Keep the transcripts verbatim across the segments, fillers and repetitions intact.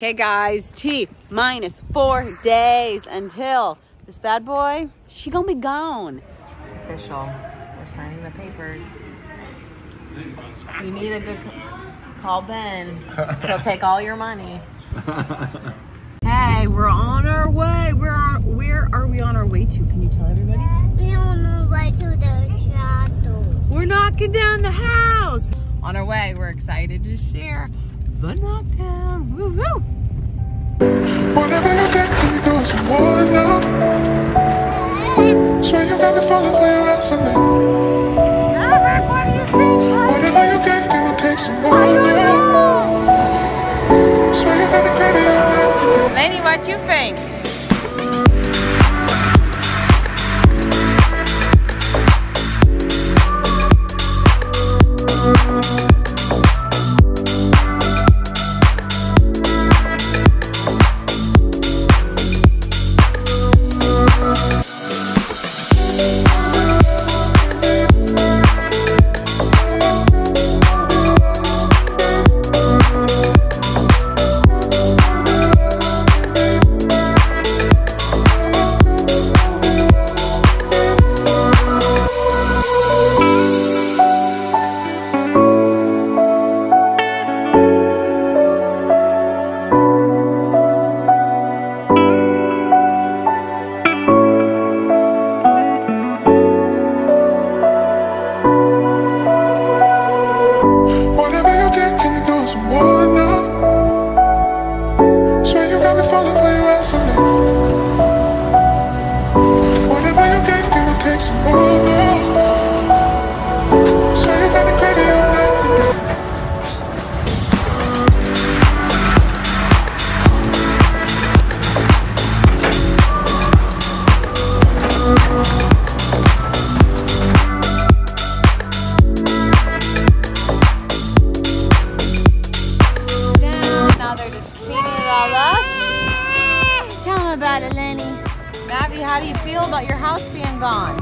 Okay guys, T minus four days until this bad boy, she gonna be gone. It's official, we're signing the papers. You need a good, call Ben, he'll take all your money. Hey, we're on our way, where are, where are we on our way to? Can you tell everybody? We're on our way to the chapel. We're knocking down the house. On our way, we're excited to share the knockdown. Woo woo! Whatever you get, can you do what you want now? Swear you gotta follow for your resume. Whatever you get, can you take some more now? Swear you gotta get it now. Lainey, what you think? About it, Lenny. Mavi, how do you feel about your house being gone?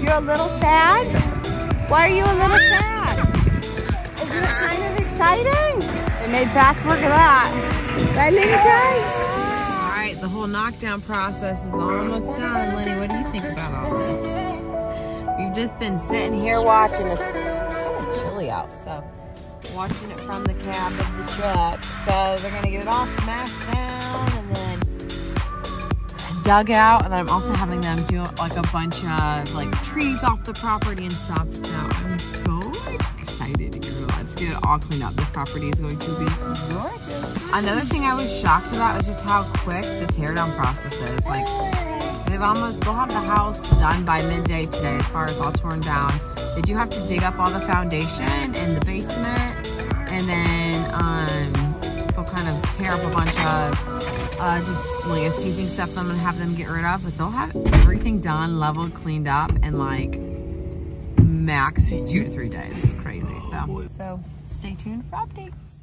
You're a little sad? Why are you a little sad? Isn't it kind of exciting? They made fast work of that. Right, Lenny, guys? All right, the whole knockdown process is almost done. Lenny, what do you think about all this? We've just been sitting here watching it. It's chilly out, so. Watching it from the cab of the truck. So they're gonna get it all smashed down and then dug out, and then I'm also having them do like a bunch of like trees off the property and stuff. So I'm so excited to get it all cleaned up. This property is going to be gorgeous. Another thing I was shocked about was just how quick the teardown process is. Like they've almost, they'll have the house done by midday today as far as all torn down. They do have to dig up all the foundation and the basement. And then um, they'll kind of tear up a bunch of uh, just landscaping stuff that I'm going to have them get rid of. But they'll have everything done, leveled, cleaned up, and like max two to three days. It's crazy. So, so stay tuned for updates.